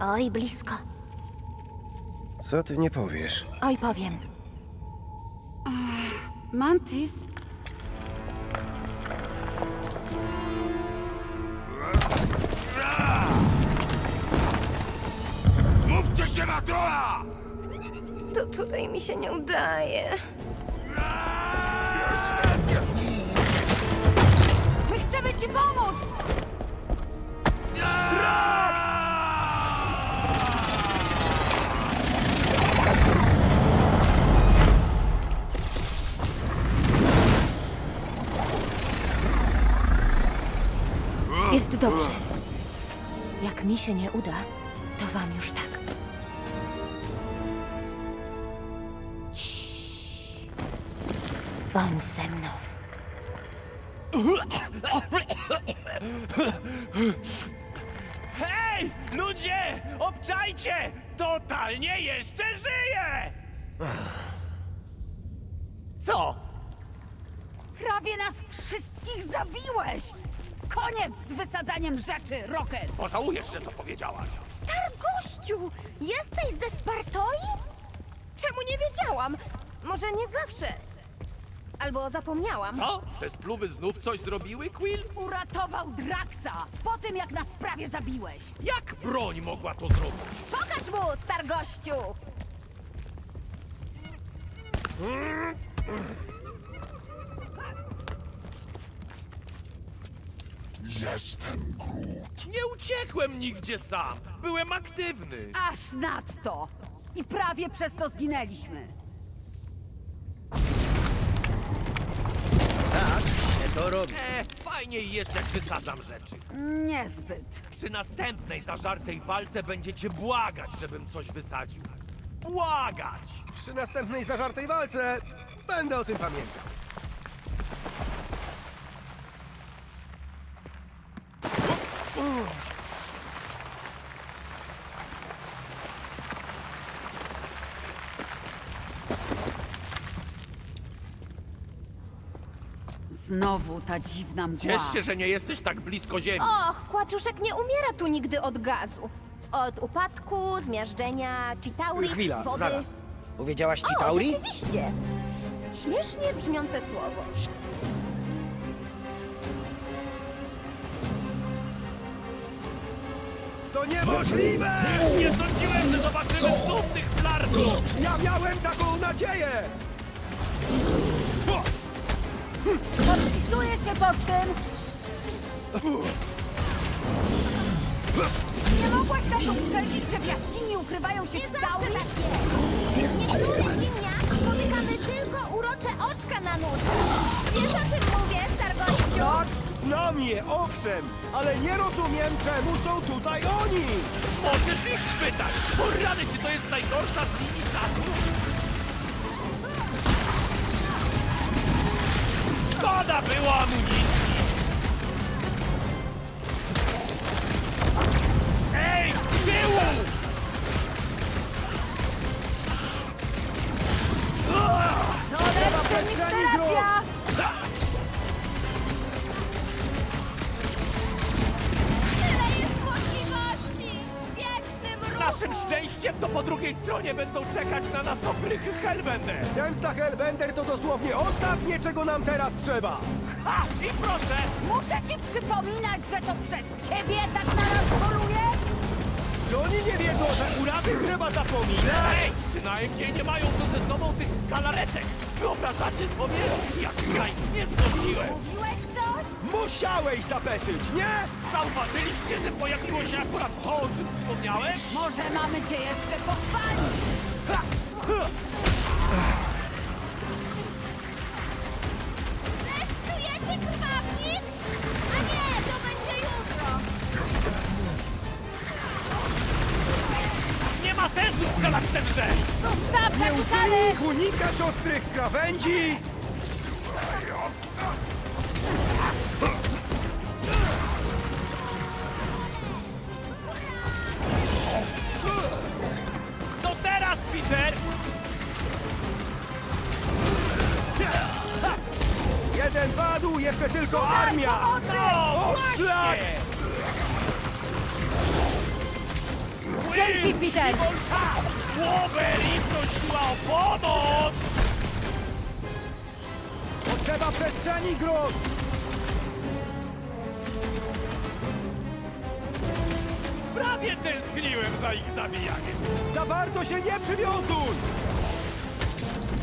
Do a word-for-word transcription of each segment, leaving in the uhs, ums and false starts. Oj, blisko. Co ty nie powiesz? Oj, powiem. Mantis? Mówcie się, matrola! To tutaj mi się nie udaje. My chcemy ci pomóc! Drax! Jest dobrze. Jak mi się nie uda, to wam już tak. Ciii. Wam ze mną. Hej! Ludzie! Obczajcie! Totalnie jeszcze żyję! Co? Prawie nas wszystkich zabiłeś! Koniec z wysadzaniem rzeczy, Rocket! Pożałujesz, że to powiedziałaś! Star gościu! Jesteś ze Spartoi? Czemu nie wiedziałam? Może nie zawsze. Albo zapomniałam. Co? Te spluwy znów coś zrobiły, Quill? Uratował Draxa po tym, jak nas prawie zabiłeś. Jak broń mogła to zrobić? Pokaż mu, Star gościu! Jestem Groot. Nie uciekłem nigdzie sam. Byłem aktywny. Aż nadto. I prawie przez to zginęliśmy. Tak, się to robi. E, fajniej jest, jak wysadzam rzeczy. Niezbyt. Przy następnej zażartej walce będziecie błagać, żebym coś wysadził. Błagać! Przy następnej zażartej walce będę o tym pamiętał. Znowu ta dziwna mgła. Ciesz się, że nie jesteś tak blisko ziemi. Och, kłaczuszek nie umiera tu nigdy od gazu. Od upadku, zmiażdżenia, Chitauri, Chwila, wody... zaraz. Powiedziałaś Chitauri? O, rzeczywiście. Śmiesznie brzmiące słowo. To niemożliwe! Nie sądziłem, że zobaczymy znów tych flarków! Ja miałem taką nadzieję! Podpisuję się pod tym! Nie mogłaś tak uprzedzić, że w jaskini ukrywają się Chitauri? Nie zawsze tak jest! W niektórych liniach spotykamy tylko urocze oczka na nóżkach. Wiesz, o czym mówię, Star-Gościu? Tak, znam je, owszem, ale nie rozumiem, czemu są tutaj oni! Możesz ich spytać! O rany, czy to jest najgorsza z linii czasu? Szkoda było amunicji! Ej, z tyłu! No lepsze niż terapia! Tyle jest możliwości! Wieczny mróz! Naszym szczęściem to po drugiej stronie będą czekać na nas oprychy Hellbender! Zemsta Hellbender to dosłownie ostatnie, czego nam teraz trzeba! Ha! I proszę! Muszę ci przypominać, że to przez ciebie tak na nas poluje? Czy oni nie wiedzą, że urazy trzeba zapominać? Ej! Przynajmniej nie mają tu ze sobą tych galaretek! Wyobrażacie sobie? Jak ja ich nie znosiłem! Mówiłeś coś? Musiałeś zapeszyć, nie? Zauważyliście, że pojawiło się akurat to, o czym wspomniałem? Może mamy cię jeszcze pochwalić! Ha! Ha! Też czujecie krwawnik? A nie, to będzie jutro! Nie ma sensu strzelać w ten rzecz! Zostaw na kutalę! Unikać ostrych krawędzi! No teraz, Peter! Jeden padł, jeszcze tylko armia! O, szlak! Dzięki, Peter! Wolverine prosiła o pomoc! Potrzeba przestrzeni, Groot! Prawie tęskniłem za ich zabijaniem! Za bardzo się nie przywiązuj!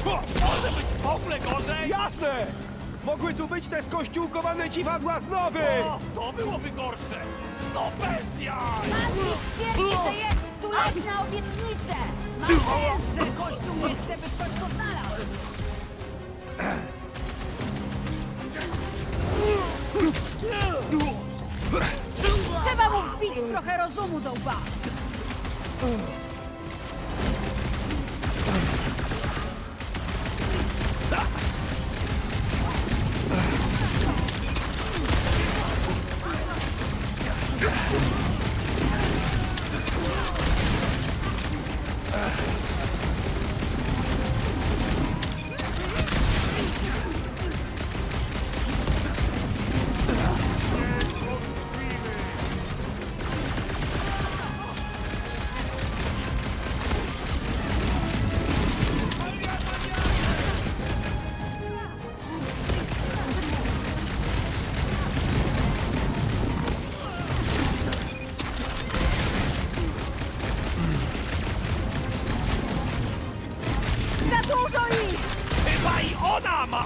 Ho! Może być w ogóle gorzej? Jasne! Mogły tu być te skościółkowane dziwadła z nowy! O, to byłoby gorsze! To bez jaj! Mantis twierdzi, że jest stulek na obietnicę! Mam jest, że kościół nie chce, by ktoś go znalazł! Trzeba mu wbić trochę rozumu do łba!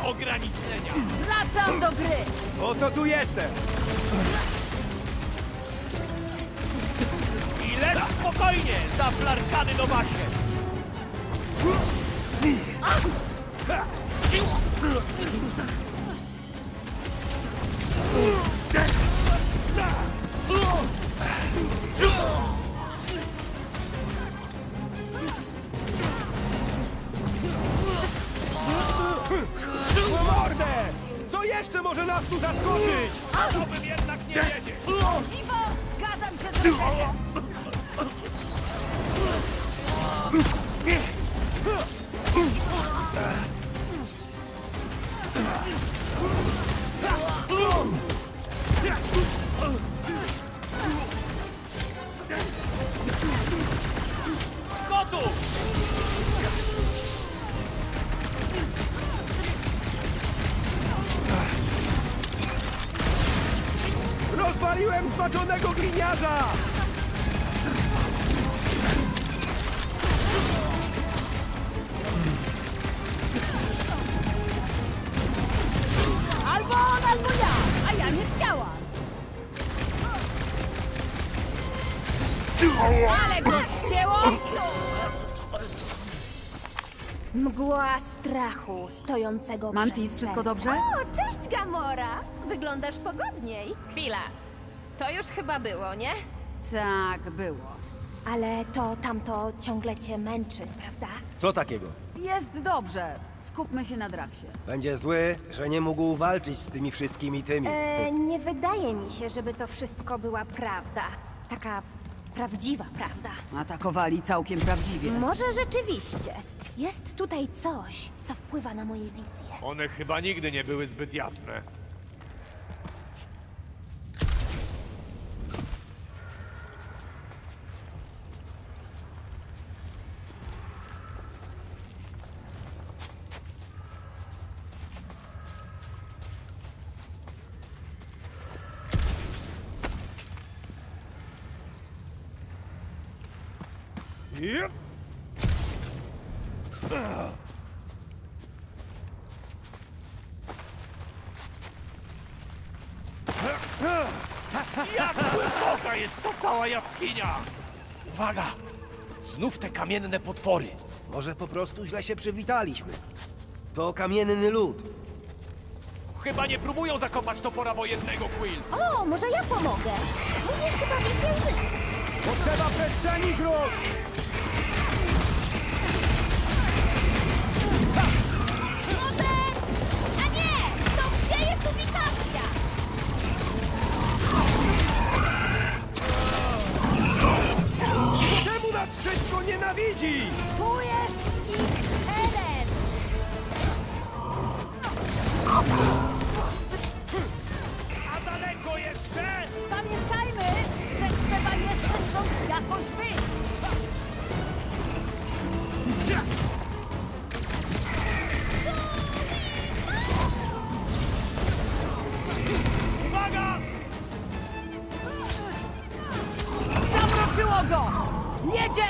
Ograniczenia! Wracam do gry! Oto tu jestem! I lecz spokojnie za flarkany do basie! Jeszcze może nas tu zaskoczyć! A to bym jednak nie wiedzieć! Dziwo! Zgadzam się z Reikerem! Gotów! Rozwaliłem zbaczonego gliniarza! Albo on, albo ja! A ja nie chciałam! Ale go ścięło! Mgła strachu stojącego Mantis, wszystko dobrze? O, cześć, Gamora! Wyglądasz pogodniej. Chwila. To już chyba było, nie? Tak, było. Ale to tamto ciągle cię męczy, prawda? Co takiego? Jest dobrze. Skupmy się na Draxie. Będzie zły, że nie mógł walczyć z tymi wszystkimi tymi. E, nie wydaje mi się, żeby to wszystko była prawda. Taka prawdziwa prawda. Atakowali całkiem prawdziwie. Może rzeczywiście. Jest tutaj coś, co wpływa na moje wizje. One chyba nigdy nie były zbyt jasne. Yep. Ugh. Jak głęboka jest to cała jaskinia! Uwaga! Znów te kamienne potwory! Może po prostu źle się przywitaliśmy. To kamienny lód. Chyba nie próbują zakopać topora wojennego, Quill. O, może ja pomogę. Mówię chyba więcej. Potrzeba przestrzeni, Groot! Wszystko nienawidzi! Tu jest ich Eren! A daleko jeszcze? Pamiętajmy, że trzeba jeszcze stąd jakoś wyjść!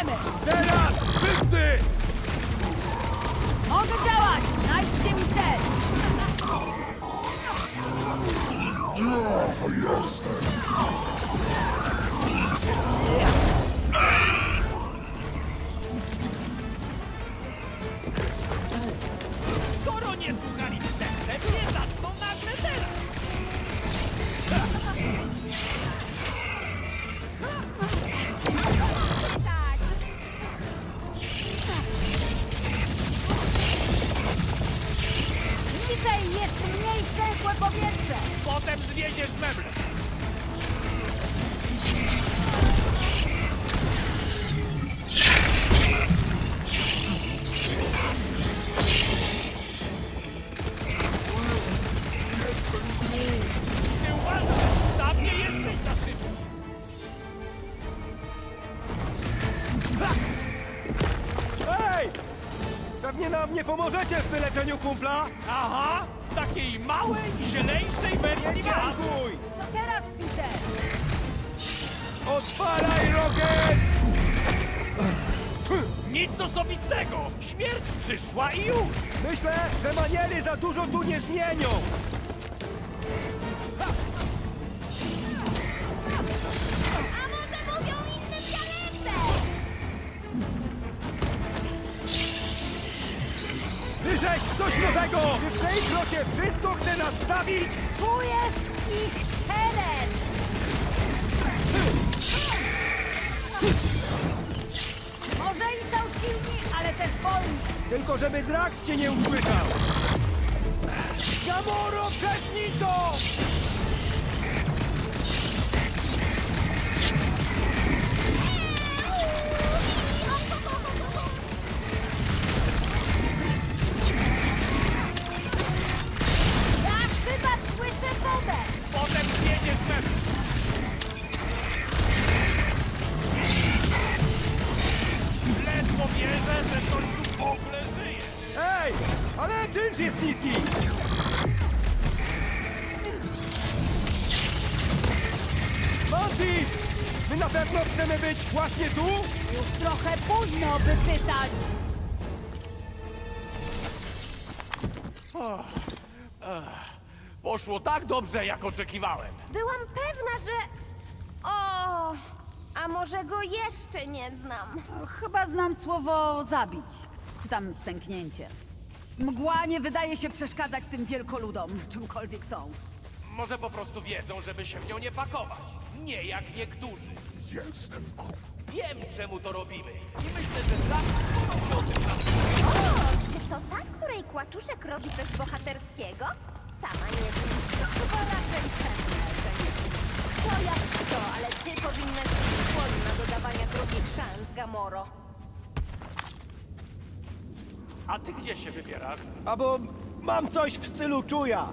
Idziemy! Teraz! Wszyscy! Mogę działać! Znajdźcie mi cel! No, jasne! Skoro nie słuchali przedtem, nie zaczną nagle teraz! Niżej jest mniej stęchłe powietrze! Potem zwieziesz meble! Nie uważaj! Sam nie jesteś na szybko! Hej! Pewnie nam nie pomożecie w wyleczeniu kumpla! Aha! Takiej małej, zieleńszej wersji was! Dziękuj! Co teraz, Peter? Odpalaj, Rocket! Nic osobistego! Śmierć przyszła i już! Myślę, że maniery za dużo tu nie zmienią! A może mówią innym dialektem? Wyrzeć coś nowego! Czy przejdźło się wszystko chce nas zabić? Tu jest ich teren! Może i są silni, ale też wolni! Tylko żeby Drax cię nie usłyszał! Gamoro, przetnij to! Potem jedziesz we mnie! Ledwo wierzę, że coś tu w ogóle żyje! Ej! Ale czynsz jest niski! Mantis! My na pewno chcemy być właśnie tu? Już trochę późno, by pytać! Oh. Uh. Poszło tak dobrze, jak oczekiwałem. Byłam pewna, że... O, a może go jeszcze nie znam. Chyba znam słowo zabić, czy tam stęknięcie. Mgła nie wydaje się przeszkadzać tym wielkoludom, czymkolwiek są. Może po prostu wiedzą, żeby się w nią nie pakować. Nie jak niektórzy. Jestem. Wiem, czemu to robimy. I myślę, że dla nas o tym. O, czy to ta, której Kłaczuszek robi coś bohaterskiego? Sama nie wiem, chyba razem to jak to, ale ty powinnaś być skłonna do dawania drugich szans, Gamoro. A ty gdzie się wybierasz? A bo mam coś w stylu czuja.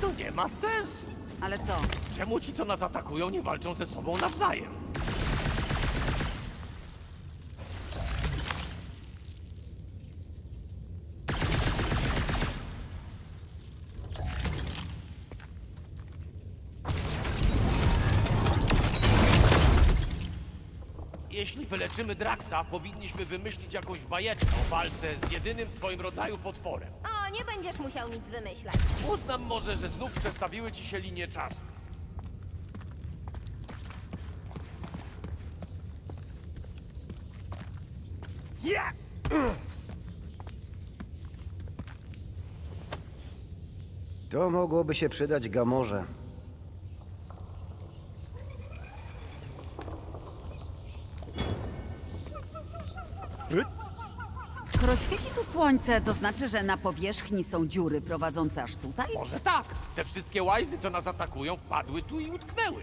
To nie ma sensu. Ale co? Czemu ci, co nas atakują, nie walczą ze sobą nawzajem? Jeśli wyleczymy Draxa, powinniśmy wymyślić jakąś bajeczkę o walce z jedynym w swoim rodzaju potworem. O, nie będziesz musiał nic wymyślać. Uznam może, że znów przestawiły ci się linie czasu. Ja! To mogłoby się przydać Gamorze. Skoro świeci tu słońce, to znaczy, że na powierzchni są dziury prowadzące aż tutaj? Może tak! Te wszystkie łajzy, co nas atakują, wpadły tu i utknęły.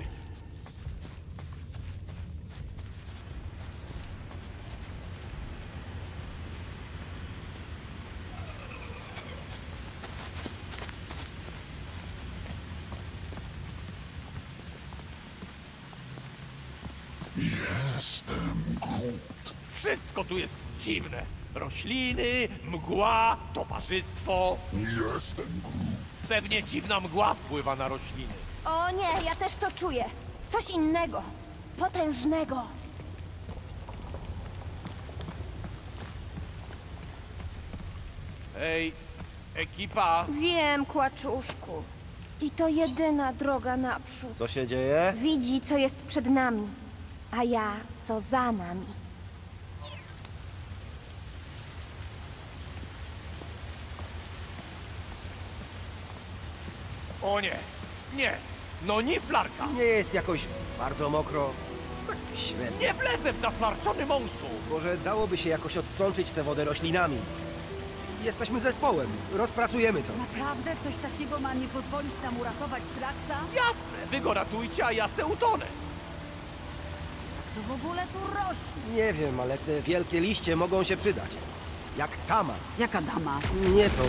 Jestem Groot. Wszystko tu jest dziwne. Rośliny, mgła, towarzystwo. Jestem Groot. Pewnie dziwna mgła wpływa na rośliny. O nie, ja też to czuję. Coś innego. Potężnego. Ej, ekipa! Wiem, kłaczuszku. I to jedyna droga naprzód. Co się dzieje? Widzi, co jest przed nami, a ja, co za nami. O nie, nie, no nie flarka! Nie jest jakoś bardzo mokro. Tak średnio. Nie wlezę w zaflarczony mąsu! Może dałoby się jakoś odsączyć tę wodę roślinami. Jesteśmy zespołem. Rozpracujemy to. Naprawdę coś takiego ma nie pozwolić nam uratować Draxa? Jasne! Wy go ratujcie, a ja se utonę. To w ogóle tu rośnie. Nie wiem, ale te wielkie liście mogą się przydać. Jak tama. Jaka dama? Nie to.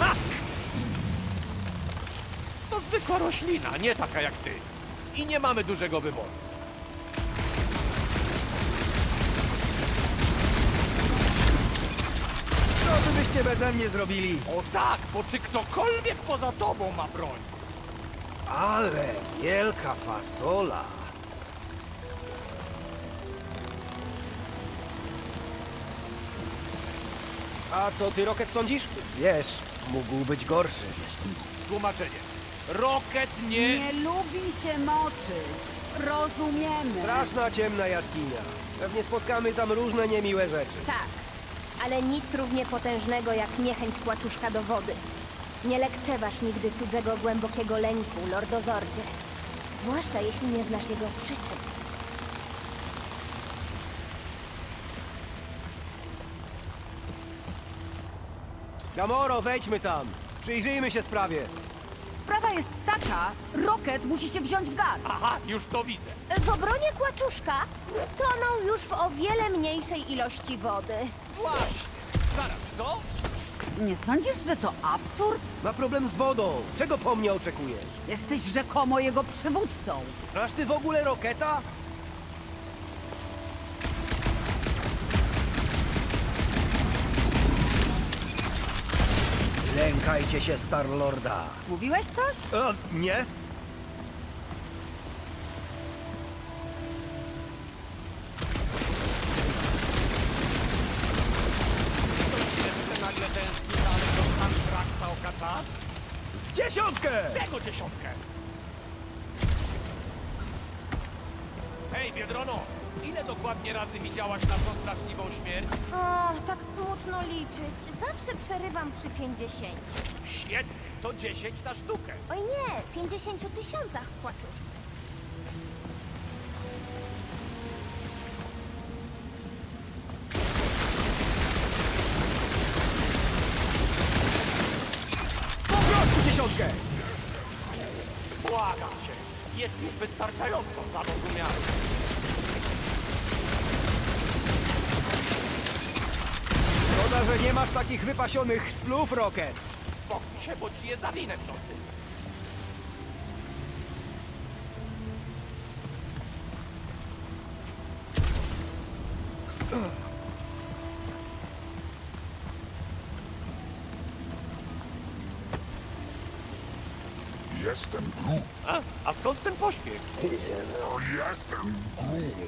Ha! To zwykła roślina, nie taka jak ty. I nie mamy dużego wyboru. Co wy byście beze mnie zrobili? O tak, bo czy ktokolwiek poza tobą ma broń? Ale wielka fasola. A co ty, Rocket, sądzisz? Wiesz, mógł być gorszy. Tłumaczenie. Rocket nie... Nie lubi się moczyć. Rozumiemy. Straszna ciemna jaskinia. Pewnie spotkamy tam różne niemiłe rzeczy. Tak. Ale nic równie potężnego jak niechęć kłaczuszka do wody. Nie lekceważ nigdy cudzego głębokiego lęku, Lordozordzie. Zwłaszcza jeśli nie znasz jego przyczyn. Gamoro, wejdźmy tam. Przyjrzyjmy się sprawie. Sprawa jest taka, Rocket musi się wziąć w garść. Aha, już to widzę. W obronie kłaczuszka toną już w o wiele mniejszej ilości wody. Właśnie! Zaraz, co? Nie sądzisz, że to absurd? Ma problem z wodą. Czego po mnie oczekujesz? Jesteś rzekomo jego przywódcą. Znasz ty w ogóle Rocketa? Lękajcie się Star-Lorda. Mówiłeś coś? O, nie. W dziesiątkę! Czego dziesiątkę? Hej, Biedrono! Ile dokładnie razy widziałaś naszą straszliwą śmierć? O, tak smutno liczyć. Zawsze przerywam przy pięćdziesięciu. Świetnie, to dziesięć na sztukę. Oj nie, pięćdziesięciu tysiącach płaczuszki. Błagam cię, jest już wystarczająco zarozumiały. Szkoda, że nie masz takich wypasionych splów, Rocket. Spokój się, bo ci je zawinę w nocy. Jestem Groot. A, a skąd ten pośpiech? O, jestem Groot.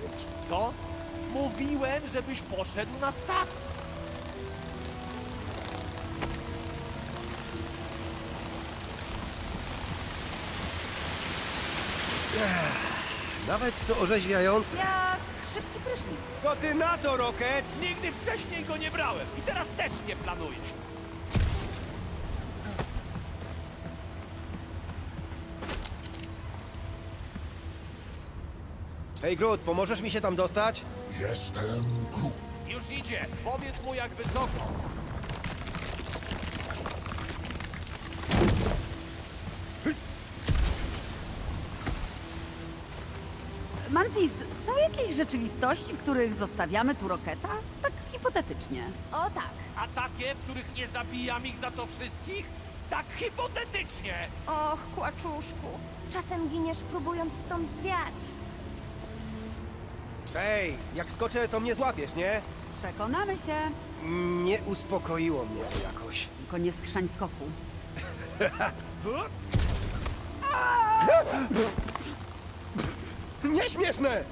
Co? Mówiłem, żebyś poszedł na statku. Ech, nawet to orzeźwiające. Jak szybki prysznic. Co ty na to, Rocket? Nigdy wcześniej go nie brałem i teraz też nie planujesz. Hej, Groot, pomożesz mi się tam dostać? Jestem Groot. Już idzie. Powiedz mu, jak wysoko. Mantis, są jakieś rzeczywistości, w których zostawiamy tu Rocketa? Tak hipotetycznie. O tak. A takie, w których nie zabijam ich za to wszystkich? Tak hipotetycznie! Och, kłaczuszku. Czasem giniesz, próbując stąd zwiać. Hej, jak skoczę, to mnie złapiesz, nie? Przekonamy się. Nie uspokoiło mnie to jakoś. Tylko nie skrzań skoku. Nieśmieszne!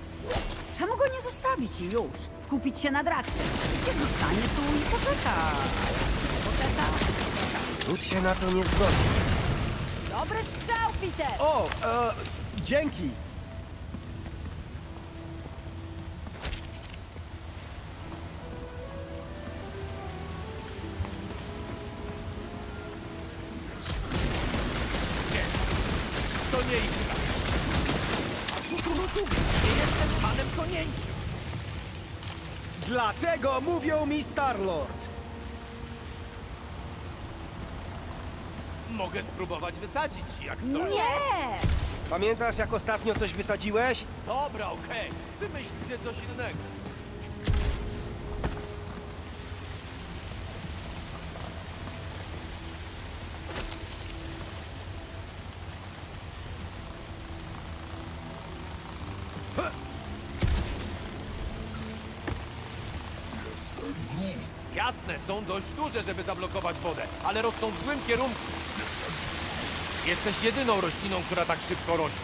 Czemu go nie zostawić i już? Skupić się na Draxie. Kiedy zostanie tu i poczeka. Poczeka. Rzuć się na to nie zgodzi. Dobry strzał, Peter! O, e, dzięki! Dlatego mówią mi Star-Lord. Mogę spróbować wysadzić, jak coś. Nie! Pamiętasz, jak ostatnio coś wysadziłeś? Dobra, okej. Okay. Wymyślcie coś innego. Jasne, są dość duże, żeby zablokować wodę, ale rosną w złym kierunku. Jesteś jedyną rośliną, która tak szybko rośnie.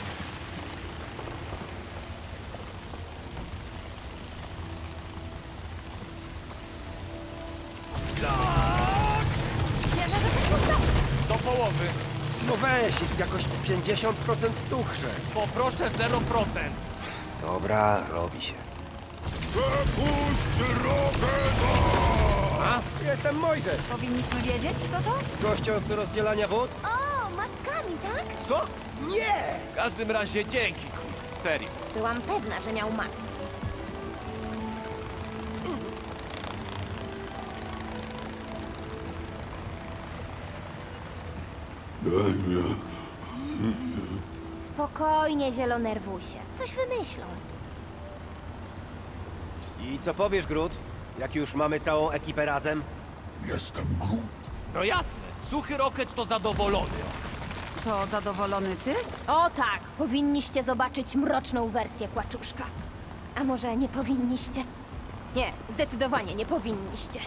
Do połowy. No weź, jest jakoś pięćdziesiąt procent suchrze. Poproszę zero procent. Dobra, robi się. Przepuść rowerę! Jestem Mojżesz. Powinniśmy wiedzieć, kto to? Gościa od rozdzielania wód. O, mackami, tak? Co? Nie! W każdym razie dzięki, Quill. Serio. Byłam pewna, że miał macki. Spokojnie, zielonerwusie. Coś wymyślą. I co powiesz, Groot? Jak już mamy całą ekipę razem? Jestem Groot. No jasne, suchy Rocket to zadowolony. To zadowolony ty? O tak, powinniście zobaczyć mroczną wersję Kłaczuszka. A może nie powinniście? Nie, zdecydowanie nie powinniście.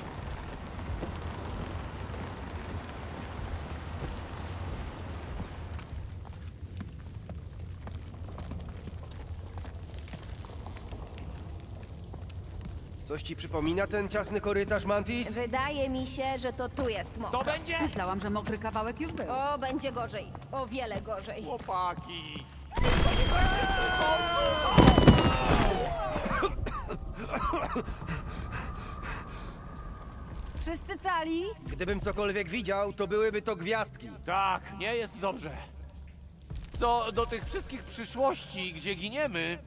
Coś ci przypomina ten ciasny korytarz, Mantis? Wydaje mi się, że to tu jest mokro. To będzie? Myślałam, że mokry kawałek już był. O, będzie gorzej. O wiele gorzej. Chłopaki! Wszyscy cali? Gdybym cokolwiek widział, to byłyby to gwiazdki. Tak, nie jest dobrze. Co do tych wszystkich przyszłości, gdzie giniemy...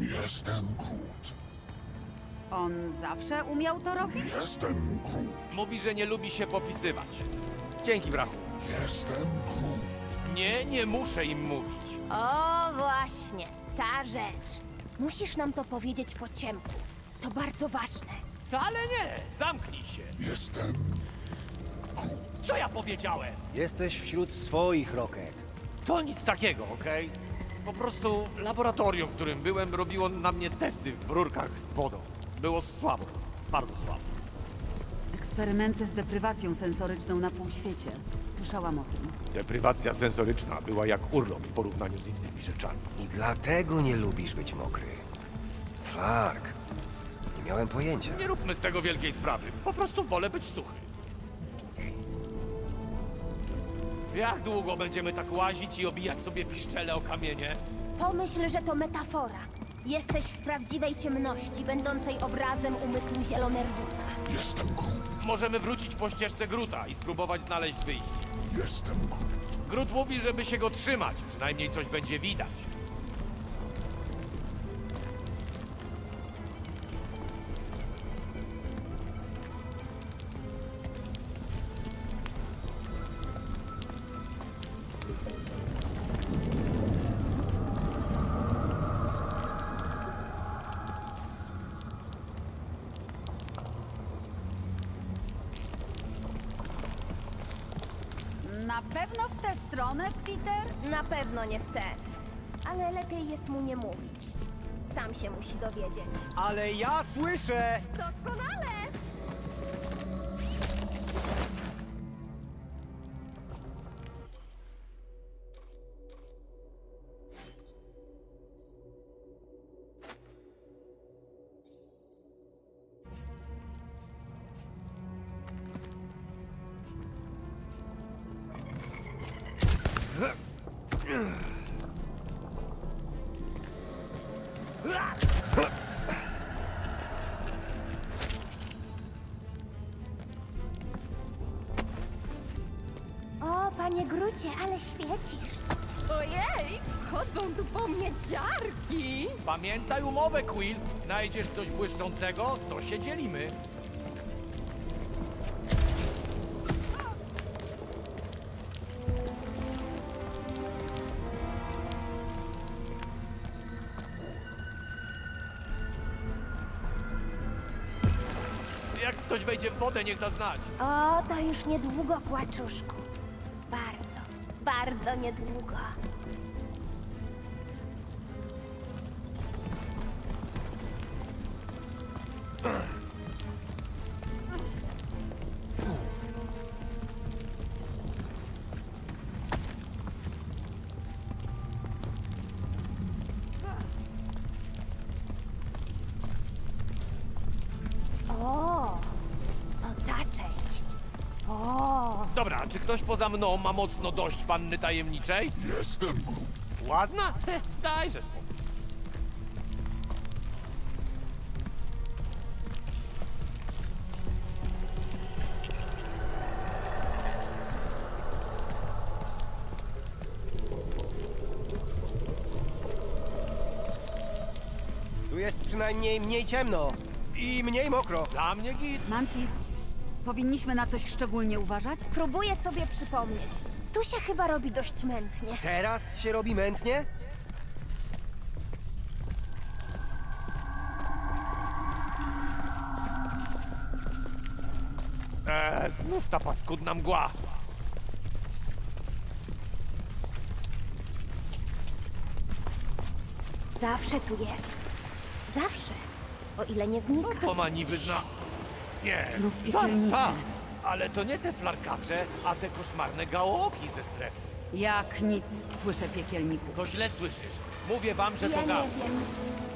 Jestem Groot. On zawsze umiał to robić? Jestem Groot. Mówi, że nie lubi się popisywać. Dzięki, brachu. Jestem Groot. Nie, nie muszę im mówić. O, właśnie. Ta rzecz. Musisz nam to powiedzieć po ciemku. To bardzo ważne. Wcale nie. Zamknij się. Jestem Groot. Co ja powiedziałem? Jesteś wśród swoich, Rocket. To nic takiego, okej? Okay? Po prostu laboratorium, w którym byłem, robiło na mnie testy w rurkach z wodą. Było słabo. Bardzo słabo. Eksperymenty z deprywacją sensoryczną na półświecie. Słyszałam o tym. Deprywacja sensoryczna była jak urlop w porównaniu z innymi rzeczami. I dlatego nie lubisz być mokry. Flark. Nie miałem pojęcia. Nie róbmy z tego wielkiej sprawy. Po prostu wolę być suchy. Jak długo będziemy tak łazić i obijać sobie piszczele o kamienie? Pomyśl, że to metafora. Jesteś w prawdziwej ciemności, będącej obrazem umysłu zielonerwusa. Jestem Groot. Możemy wrócić po ścieżce Groota i spróbować znaleźć wyjście. Jestem Groot. Groot mówi, żeby się go trzymać. Przynajmniej coś będzie widać. Na pewno w tę stronę, Peter? Na pewno nie w tę. Ale lepiej jest mu nie mówić. Sam się musi dowiedzieć. Ale ja słyszę! Doskonale! O, panie Grucie, ale świecisz. Ojej, chodzą tu po mnie ciarki. Pamiętaj umowę, Quill. Znajdziesz coś błyszczącego, to się dzielimy. Jak ktoś wejdzie w wodę, niech da znać. O, to już niedługo, Kłaczuszku. Bardzo, bardzo niedługo. Dobra, czy ktoś poza mną ma mocno dość panny tajemniczej? Jestem. Ładna? Heh, dajże spokój. Tu jest przynajmniej mniej ciemno i mniej mokro. Dla mnie git. Mantis. Powinniśmy na coś szczególnie uważać? Próbuję sobie przypomnieć. Tu się chyba robi dość mętnie. Teraz się robi mętnie? Eee, znów ta paskudna mgła. Zawsze tu jest. Zawsze. O ile nie znika. Co to ma niby zna... Nie, tak, ale to nie te flarkacze, a te koszmarne gałoki ze strefy. Jak nic, słyszę piekielników. To źle słyszysz. Mówię wam, że ja to gało.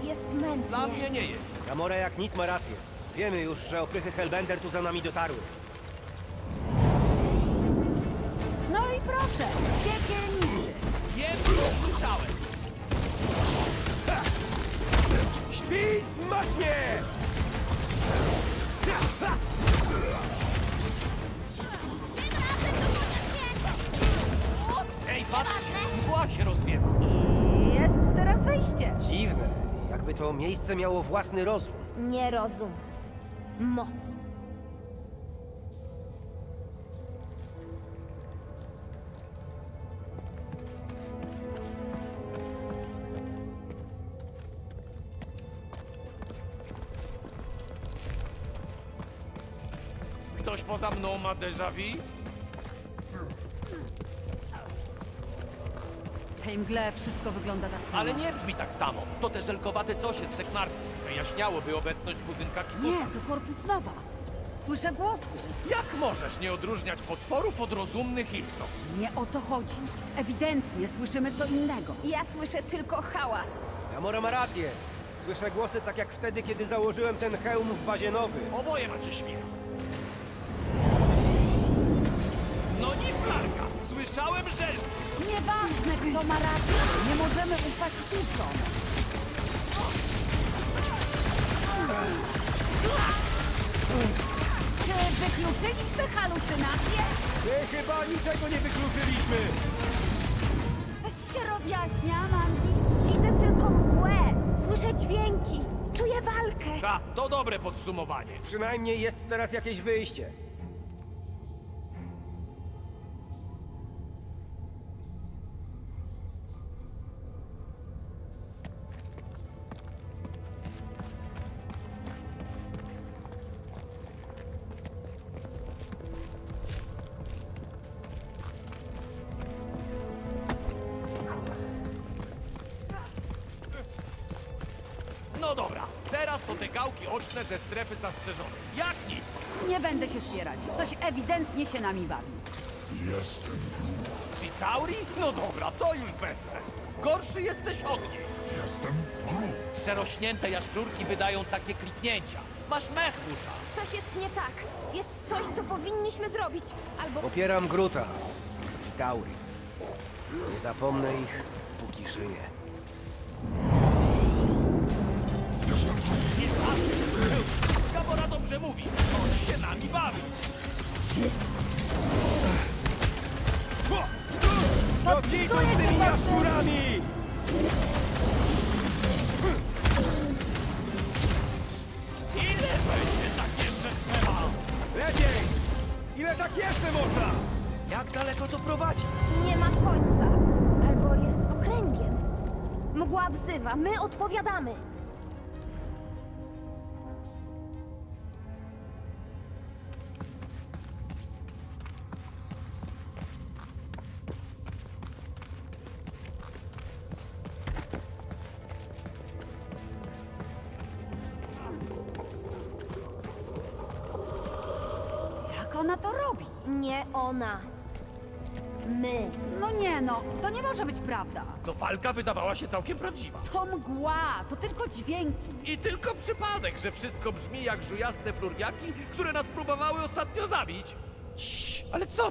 Jest mętnie. Dla mnie nie jest. Gamora jak nic ma rację. Wiemy już, że oprychy Hellbender tu za nami dotarły. No i proszę, piekielnicy. Wiem, co słyszałem. Śpi smacznie! Tym razem to chociaż nie! Ej, patrzcie! Mgła się rozwiewa! I jest teraz wejście! Dziwne, jakby to miejsce miało własny rozum. Nie rozum. Moc. Ktoś poza mną ma déjà vu? W tej mgle wszystko wygląda tak samo. Ale nie brzmi tak samo. To te żelkowate coś jest seknarki. Wyjaśniałoby obecność kuzynka Kiko. Nie, to korpus nowa. Słyszę głosy. Jak możesz nie odróżniać potworów od rozumnych istot? Nie o to chodzi. Ewidentnie słyszymy co innego. Ja słyszę tylko hałas. Gamora ma rację. Słyszę głosy tak jak wtedy, kiedy założyłem ten hełm w bazie nowy. Oboje macie świr. No nie flarka! Słyszałem, że... Nieważne, kto ma rację. Nie możemy ufać tylko. Czy wykluczyliśmy halucynację? My chyba niczego nie wykluczyliśmy. Coś ci się rozjaśnia, Mandy? Widzę tylko mgłę. Słyszę dźwięki. Czuję walkę. Ta, to dobre podsumowanie. Przynajmniej jest teraz jakieś wyjście. No dobra, teraz to te gałki oczne ze strefy zastrzeżonej. Jak nic! Nie będę się spierać. Coś ewidentnie się nami bawi. Jestem Groot. Chitauri? No dobra, to już bez sensu. Gorszy jesteś od niej. Jestem Groot. Przerośnięte jaszczurki wydają takie kliknięcia. Masz mech w uszach. Coś jest nie tak. Jest coś, co powinniśmy zrobić. Albo... Popieram Groota. Chitauri. Nie zapomnę ich, póki żyję. co to prowadzi? Nie ma końca. Albo jest okręgiem. Mgła wzywa, my odpowiadamy. Ona to robi. Nie ona. My. No nie no, to nie może być prawda. No walka wydawała się całkiem prawdziwa. To mgła, to tylko dźwięki. I tylko przypadek, że wszystko brzmi jak żujasne fluriaki, które nas próbowały ostatnio zabić. Ciii, ale co?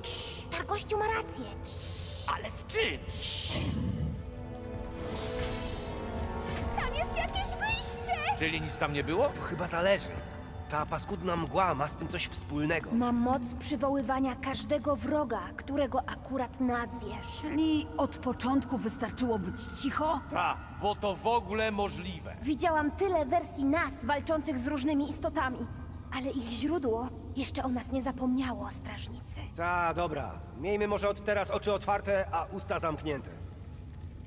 Stargościu ma rację. Ciii. Ale z czym? Ciii. Tam jest jakieś wyjście. Czyli nic tam nie było? To chyba zależy. Ta paskudna mgła ma z tym coś wspólnego. Ma moc przywoływania każdego wroga, którego akurat nazwiesz. Czyli od początku wystarczyło być cicho? Tak, bo to w ogóle możliwe. Widziałam tyle wersji nas walczących z różnymi istotami, ale ich źródło jeszcze o nas nie zapomniało, strażnicy. Ta, dobra. Miejmy może od teraz oczy otwarte, a usta zamknięte.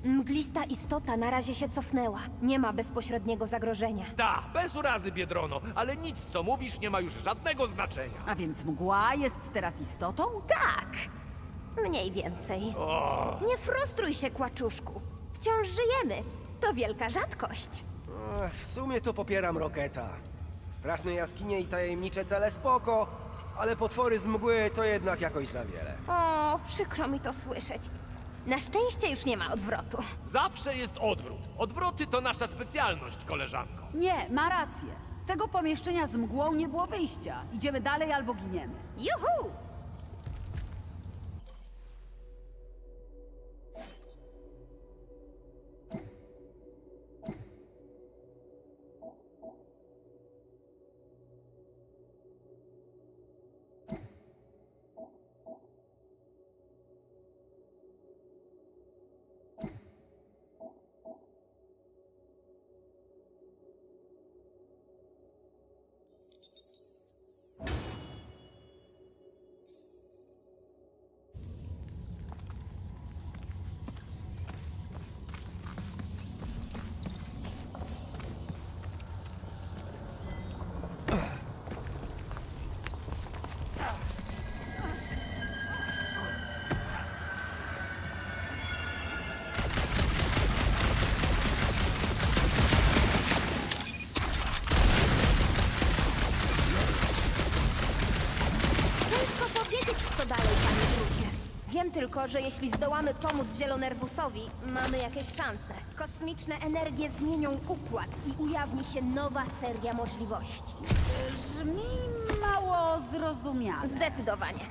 Mglista istota na razie się cofnęła. Nie ma bezpośredniego zagrożenia. Da, bez urazy, Biedrono, ale nic, co mówisz, nie ma już żadnego znaczenia. A więc mgła jest teraz istotą? Tak! Mniej więcej. O. Nie frustruj się, kłaczuszku. Wciąż żyjemy. To wielka rzadkość. Ech, w sumie to popieram Rocketa. Straszne jaskinie i tajemnicze cele spoko, ale potwory z mgły to jednak jakoś za wiele. O, przykro mi to słyszeć. Na szczęście już nie ma odwrotu. Zawsze jest odwrót. Odwroty to nasza specjalność, koleżanko. Nie, ma rację. Z tego pomieszczenia z mgłą nie było wyjścia. Idziemy dalej albo giniemy. Juhu! Tylko, że jeśli zdołamy pomóc Zielonerwusowi, mamy jakieś szanse. Kosmiczne energie zmienią układ i ujawni się nowa seria możliwości. Brzmi mało zrozumiałe. Zdecydowanie.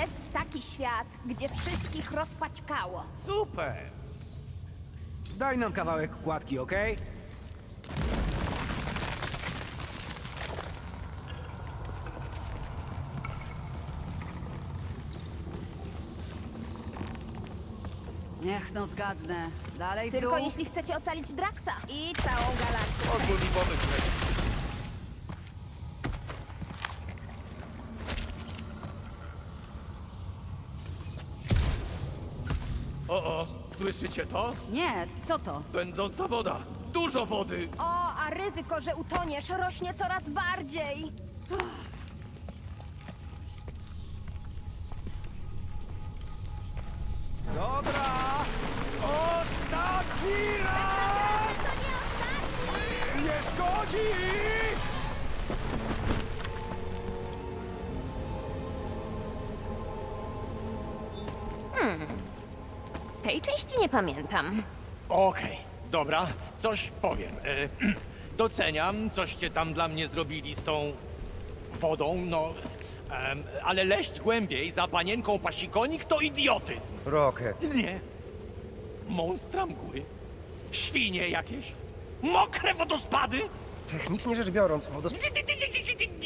Jest taki świat, gdzie wszystkich rozpaćkało. Super! Daj nam kawałek kładki, okej? Okay? Niech no zgadnę. Dalej tylko tu? Jeśli chcecie ocalić Draxa i całą galaktykę. Ogólny pomysł. O, o, słyszycie to? Nie, co to? Pędząca woda. Dużo wody. O, a ryzyko, że utoniesz, rośnie coraz bardziej. Uff. Dobra. Ostatni raz! To nie ostatni! Nie szkodzi! Tej części nie pamiętam. Okej, okay, dobra, coś powiem. E, Doceniam, coście tam dla mnie zrobili z tą wodą, no... Em, ale leść głębiej za panienką pasikonik to idiotyzm! Rocket... Nie. Monstra mgły. Świnie jakieś. Mokre wodospady! Technicznie rzecz biorąc, wodospady...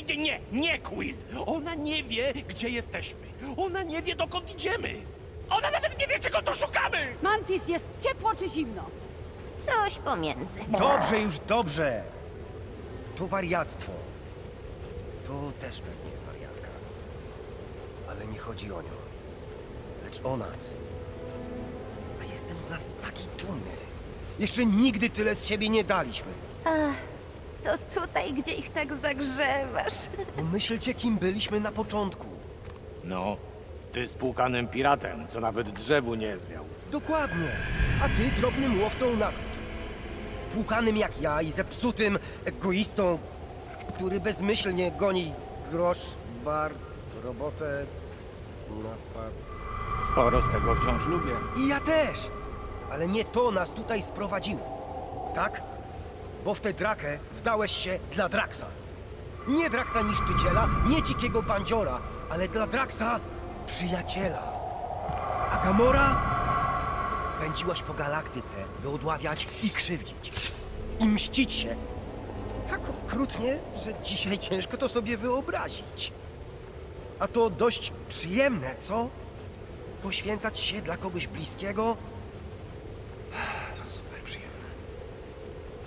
Nie, nie, nie, Quill! Ona nie wie, gdzie jesteśmy. Ona nie wie, dokąd idziemy. Ona nawet nie wie, czego tu szukamy! Mantis, jest ciepło czy zimno? Coś pomiędzy. Dobrze, już dobrze! Tu wariactwo. Tu też pewnie wariatka. Ale nie chodzi o nią, lecz o nas. A jestem z nas taki dumny. Jeszcze nigdy tyle z siebie nie daliśmy. Ach, to tutaj, gdzie ich tak zagrzewasz. Pomyślcie, kim byliśmy na początku. No, ty z płukanym piratem, co nawet drzewu nie zwiał. Dokładnie, a ty drobnym łowcą nagród. Spłukanym jak ja i zepsutym egoistą, który bezmyślnie goni grosz, bar, robotę, napad. Sporo z tego wciąż lubię. I ja też, ale nie to nas tutaj sprowadziło, tak? Bo w tę drakę wdałeś się dla Draxa. Nie Draxa niszczyciela, nie dzikiego bandziora, ale dla Draxa przyjaciela. A Gamora? Pędziłaś po galaktyce, by odławiać i krzywdzić. I mścić się. Tak okrutnie, że dzisiaj ciężko to sobie wyobrazić. A to dość przyjemne, co? Poświęcać się dla kogoś bliskiego? To super przyjemne.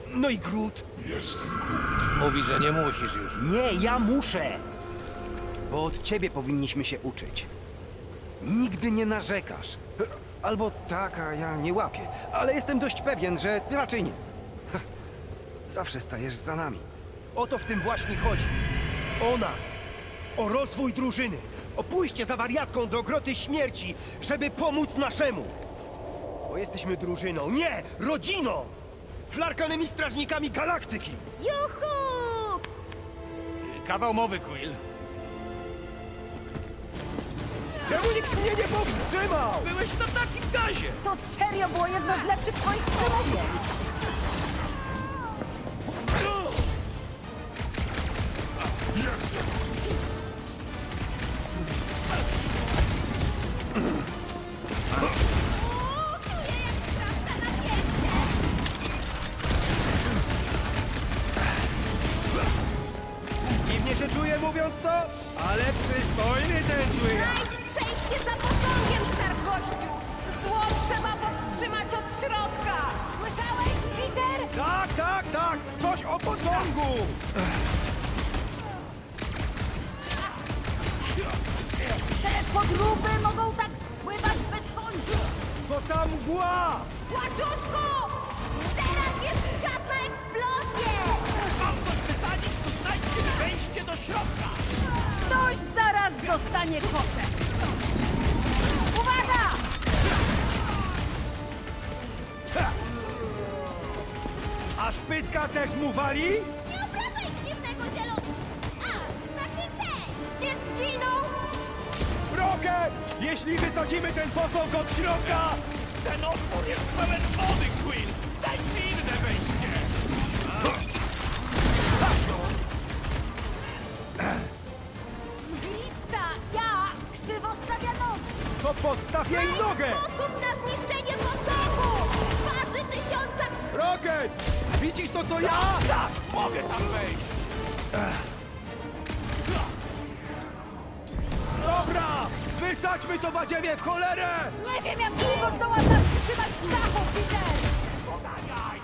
No i Groot. Jestem Groot. Mówi, że nie musisz już. Nie, ja muszę. Bo od ciebie powinniśmy się uczyć. Nigdy nie narzekasz. Albo tak, a ja nie łapię, ale jestem dość pewien, że ty raczej nie. Zawsze stajesz za nami. O to w tym właśnie chodzi. O nas. O rozwój drużyny. O pójście za wariatką do groty śmierci, żeby pomóc naszemu. Bo jesteśmy drużyną, nie! Rodziną! Flarkanymi strażnikami galaktyki! Juhu! Kawał mowy, Quill. Czemu nikt mnie nie powstrzymał? Byłeś na takim gazie! To serio było jedno z lepszych twoich przemówień! Dziwnie się czuję mówiąc to, ale przystojny ten zły. Za posągiem, stargościu! Zło trzeba powstrzymać od środka! Słyszałeś, Peter? Tak, tak, tak! Coś o posągu! Te podróby mogą tak spływać bez końca! To ta mgła! Płaczuszku! Teraz jest czas na eksplozję! Mam to pytanie, to znajdźcie wejście do środka! Ktoś zaraz dostanie kotę! A spyska też mu wali? Nie obrażaj gniewnego zielonu! A, znaczy ten! Nie zginął! Rocket! Jeśli wysadzimy ten posąg od środka! Ten otwór jest pełen wody, Quill! Daj mi inne wejście! Lista! Ja! Krzywo stawia nogi! To podstaw jej nogę! Sposób na zniszczenie posągu! Waży tysiąca... Rocket! Widzisz to, co ja? Tak, tak, mogę tam wejść! Dobra! Wysadźmy to badziemię w cholerę! Nie wiem, jak długo zdołam nas trzymać w dachu, Peter! Podaniaj!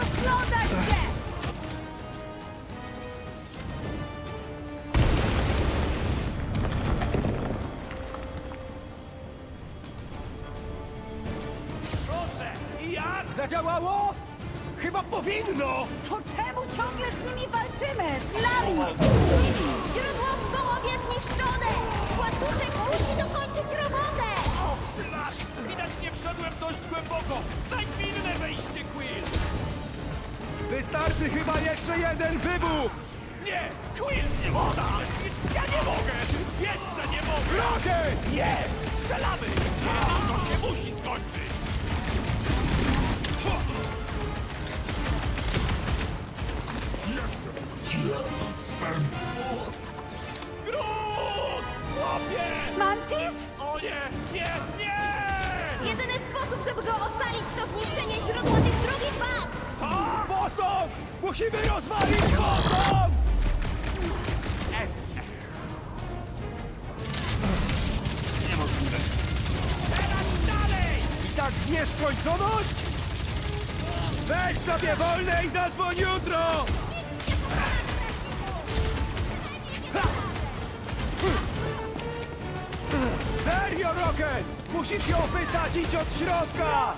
Rozglądaj się! Działało? Chyba powinno! To czemu ciągle z nimi walczymy? Lali! Nimi! Źródło w połowie zniszczone! Płaczuszek musi dokończyć robotę! O, plasz! Widać nie wszedłem dość głęboko! Znajdź mi inne wejście, Quill! Wystarczy chyba jeszcze jeden wybuch! Nie! Quill, nie woda! Ja nie mogę! Jeszcze nie mogę! Rocket! Nie! Strzelamy! Nie, to się musi skończyć! Groot! Chłopie! Mantis? O nie! Nie! Nie! Jedyny sposób, żeby go ocalić, to zniszczenie źródła tych drugich baz! Co? Posąg! Musimy rozwalić posąg! Nie możemy. Teraz dalej! I tak w nieskończoność? Weź sobie wolne i zadzwoń jutro! Serio, Rocket! Musisz ją wysadzić od środka!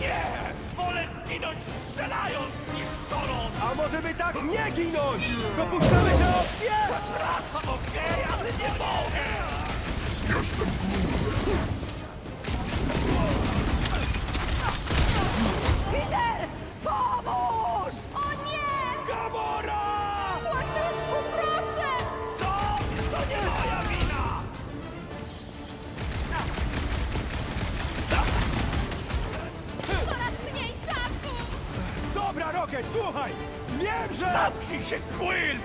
Nie! Wolę zginąć strzelając niż torą! A może by tak nie ginąć? Dopuszczamy tę opcję! Przepraszam, okej, okay, ale nie mogę! Jestem głodny! Peter! Pomóż! O nie! Gamora! Łaczyszku, proszę! Co? To nie moja wina! Coraz mniej czasu! Dobra, Rocket, słuchaj! Wiem, że... Zamknij się, Quill!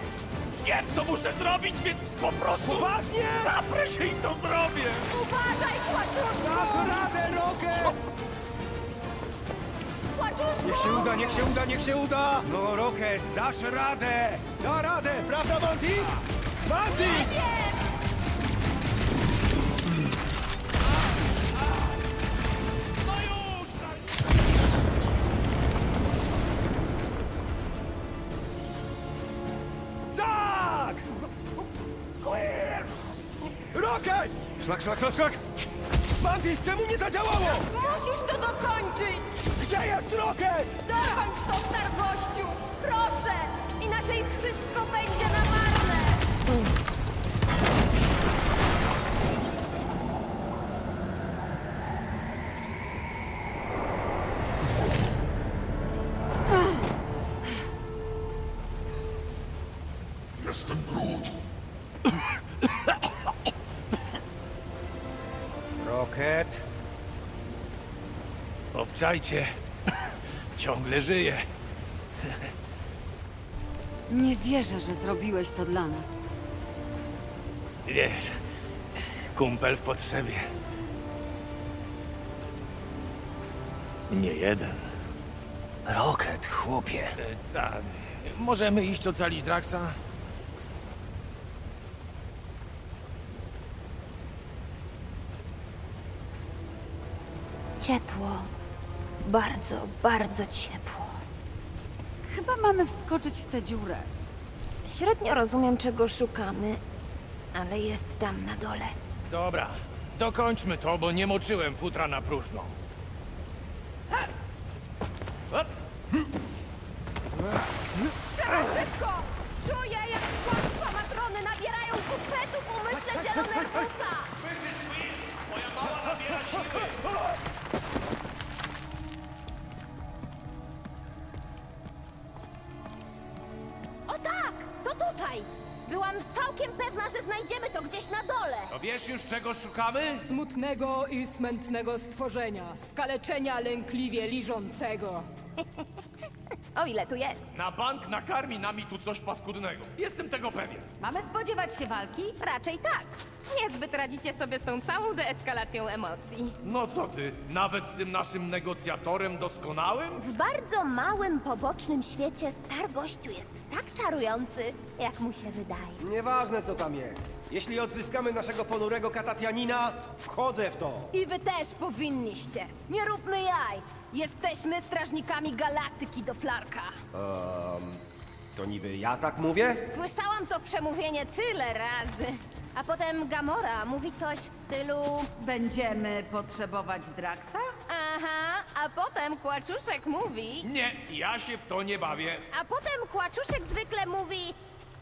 Wiem, co muszę zrobić, więc po prostu... Poważnie? Zaprę się i to zrobię! Uważaj, Łaczyszku! Masz radę, Rocket! Niech się uda, niech się uda, niech się uda! No, Rocket, dasz radę! Da radę, prawda, Mantis? Mantis! No już! Tak! Rocket! Szlak, szlak, szlak, szlak! Mantis, czemu nie zadziałało? Musisz to dokończyć! Gdzie jest Rocket? Dokończ to, Star-Gościu! Proszę! Inaczej wszystko będzie na marne! Jestem Groot! Rocket? Obczajcie! Ciągle żyję. Nie wierzę, że zrobiłeś to dla nas. Wiesz, kumpel w potrzebie. Nie jeden. Rocket, chłopie. E, tak. Możemy iść ocalić Draxa? Ciepło. Bardzo, bardzo ciepło. Chyba mamy wskoczyć w tę dziurę. Średnio rozumiem, czego szukamy, ale jest tam na dole. Dobra, dokończmy to, bo nie moczyłem futra na próżno. Trzeba szybko! Czuję, jak kłamstwa matrony nabierają kupetów w umyśle zielonego pulsa! Słyszysz, Will? Moja mała nabiera siły! Byłam całkiem pewna, że znajdziemy to gdzieś na dole. To wiesz już, czego szukamy? Smutnego i smętnego stworzenia. Skaleczenia lękliwie liżącego. O ile tu jest? Na bank nakarmi nami tu coś paskudnego. Jestem tego pewien. Mamy spodziewać się walki? Raczej tak. Niezbyt radzicie sobie z tą całą deeskalacją emocji. No co ty, nawet z tym naszym negocjatorem doskonałym? W bardzo małym, pobocznym świecie Star-Gościu jest tak czarujący, jak mu się wydaje. Nieważne, co tam jest. Jeśli odzyskamy naszego ponurego katatianina, wchodzę w to. I wy też powinniście. Nie róbmy jaj. Jesteśmy strażnikami galaktyki do flarka. Um, to niby ja tak mówię? Słyszałam to przemówienie tyle razy. A potem Gamora mówi coś w stylu... Będziemy potrzebować Draxa? Aha, a potem Kłaczuszek mówi... Nie, ja się w to nie bawię. A potem Kłaczuszek zwykle mówi...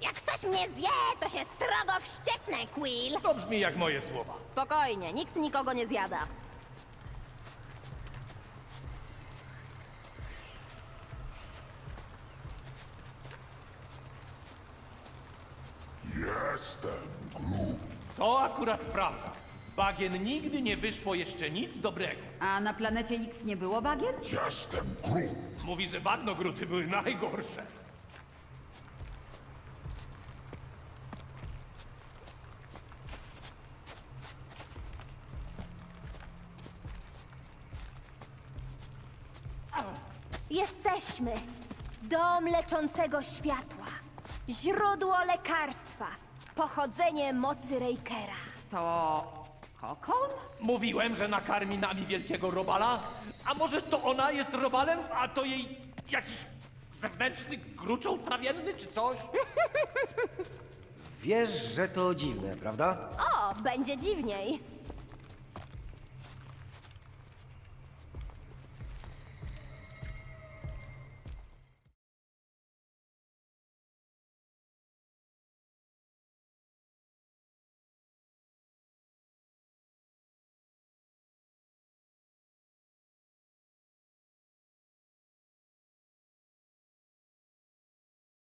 Jak coś mnie zje, to się srogo wścieknę, Quill. To brzmi jak moje słowa. Spokojnie, nikt nikogo nie zjada. Jestem Groot. To akurat prawda. Z bagien nigdy nie wyszło jeszcze nic dobrego. A na planecie nic nie było bagien? Jestem Groot. Mówi, że bagno Grooty były najgorsze. Jesteśmy! Dom leczącego światła. Źródło lekarstwa. Pochodzenie mocy Reikera. To... kokon? Mówiłem, że nakarmi nami wielkiego robala. A może to ona jest robalem, a to jej jakiś zewnętrzny gruczoł trawienny czy coś? Wiesz, że to dziwne, prawda? O, będzie dziwniej.